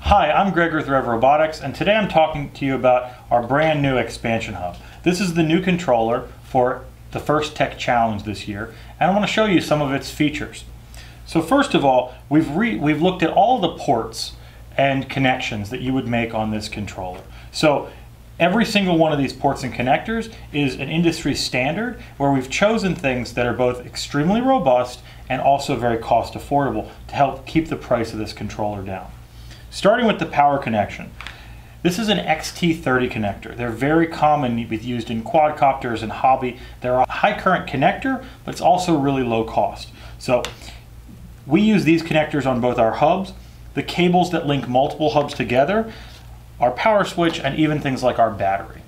Hi, I'm Greg with Rev Robotics, and today I'm talking to you about our brand new expansion hub. This is the new controller for the FIRST TECH Challenge this year, and I want to show you some of its features. So first of all, we've looked at all the ports and connections that you would make on this controller. So every single one of these ports and connectors is an industry standard where we've chosen things that are both extremely robust and also very cost affordable to help keep the price of this controller down. Starting with the power connection. This is an XT30 connector. They're very common, used in quadcopters and hobby. They're a high current connector, but it's also really low cost. So we use these connectors on both our hubs, the cables that link multiple hubs together, our power switch, and even things like our battery.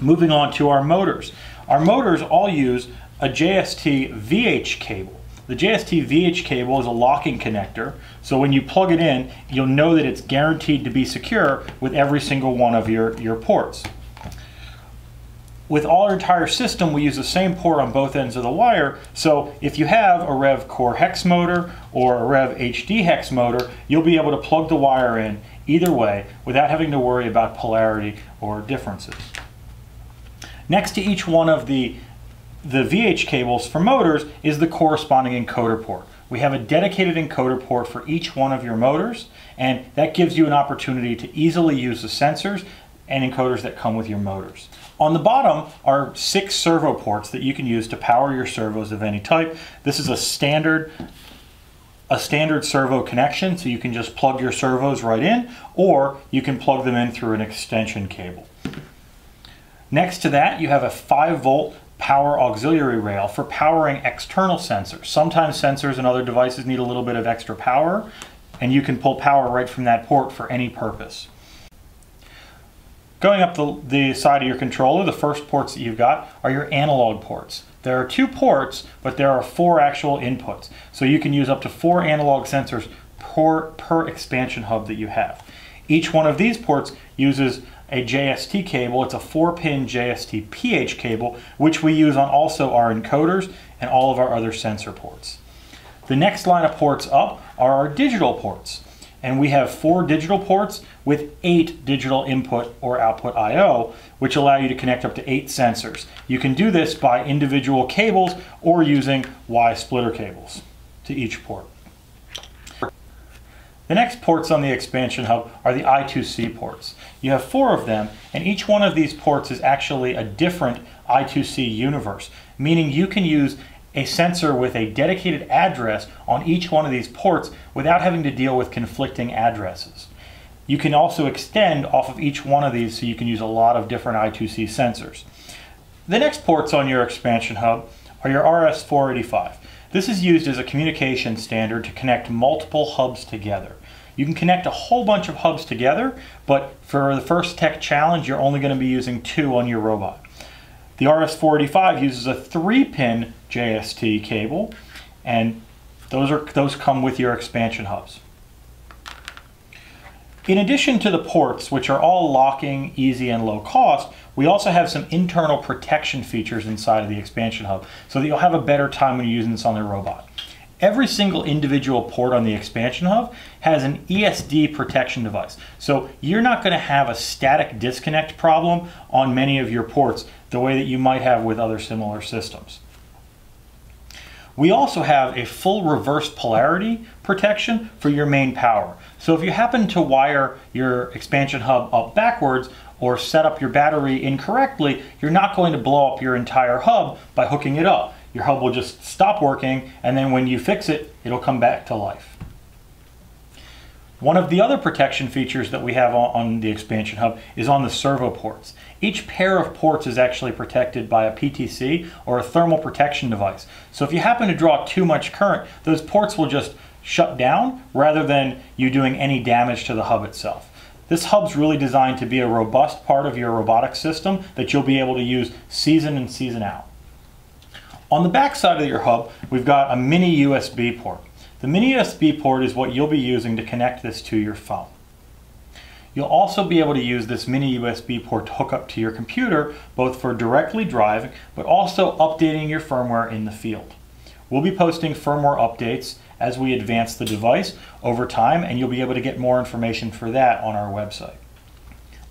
Moving on to our motors. Our motors all use a JST VH cable. The JST VH cable is a locking connector, so when you plug it in, you'll know that it's guaranteed to be secure with every single one of your ports. With our entire system, we use the same port on both ends of the wire, so if you have a Rev Core hex motor or a Rev HD hex motor, you'll be able to plug the wire in either way without having to worry about polarity or differences. Next to each one of the VH cables for motors is the corresponding encoder port. We have a dedicated encoder port for each one of your motors, and that gives you an opportunity to easily use the sensors and encoders that come with your motors. On the bottom are 6 servo ports that you can use to power your servos of any type. This is a standard servo connection, so you can just plug your servos right in, or you can plug them in through an extension cable. Next to that, you have a 5-volt power auxiliary rail for powering external sensors. Sometimes sensors and other devices need a little bit of extra power, and you can pull power right from that port for any purpose. Going up the side of your controller, the first ports that you've got are your analog ports. There are 2 ports, but there are 4 actual inputs. So you can use up to 4 analog sensors per expansion hub that you have. Each one of these ports uses a JST cable. It's a 4-pin JST PH cable, which we use on also our encoders and all of our other sensor ports. The next line of ports up are our digital ports. And we have 4 digital ports with 8 digital input or output I/O, which allow you to connect up to 8 sensors. You can do this by individual cables or using Y splitter cables to each port. The next ports on the expansion hub are the I2C ports. You have 4 of them, and each one of these ports is actually a different I2C universe, meaning you can use a sensor with a dedicated address on each one of these ports without having to deal with conflicting addresses. You can also extend off of each one of these, so you can use a lot of different I2C sensors. The next ports on your expansion hub are your RS485. This is used as a communication standard to connect multiple hubs together. You can connect a whole bunch of hubs together, but for the FIRST TECH Challenge, you're only going to be using 2 on your robot. The RS485 uses a 3-pin JST cable, and those come with your expansion hubs. In addition to the ports, which are all locking, easy, and low cost, we also have some internal protection features inside of the expansion hub so that you'll have a better time when you're using this on the robot. Every single individual port on the expansion hub has an ESD protection device. So you're not going to have a static disconnect problem on many of your ports the way that you might have with other similar systems. We also have a full reverse polarity protection for your main power. So if you happen to wire your expansion hub up backwards or set up your battery incorrectly, you're not going to blow up your entire hub by hooking it up. Your hub will just stop working, and then when you fix it, it'll come back to life. One of the other protection features that we have on the expansion hub is on the servo ports. Each pair of ports is actually protected by a PTC or a thermal protection device. So if you happen to draw too much current, those ports will just shut down rather than you doing any damage to the hub itself. This hub's really designed to be a robust part of your robotic system that you'll be able to use season in, season out. On the back side of your hub, we've got a mini USB port. The mini USB port is what you'll be using to connect this to your phone. You'll also be able to use this mini USB port hookup to your computer, both for directly driving, but also updating your firmware in the field. We'll be posting firmware updates as we advance the device over time, and you'll be able to get more information for that on our website.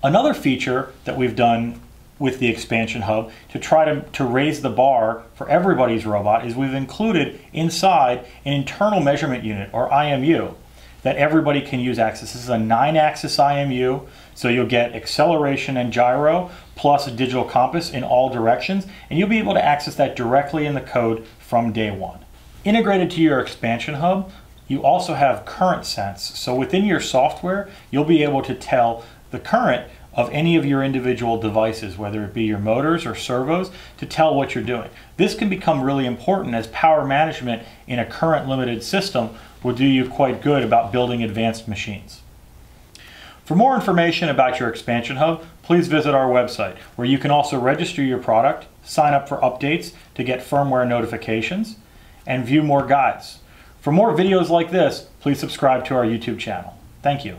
Another feature that we've done with the expansion hub to try to raise the bar for everybody's robot is we've included inside an internal measurement unit, or IMU, that everybody can use access. This is a 9-axis IMU, so you'll get acceleration and gyro plus a digital compass in all directions, and you'll be able to access that directly in the code from day one. Integrated to your expansion hub, you also have CurrentSense. So within your software, you'll be able to tell the current of any of your individual devices, whether it be your motors or servos, to tell what you're doing. This can become really important as power management in a current limited system will do you quite good about building advanced machines. For more information about your expansion hub, please visit our website, where you can also register your product, sign up for updates to get firmware notifications, and view more guides. For more videos like this, please subscribe to our YouTube channel. Thank you.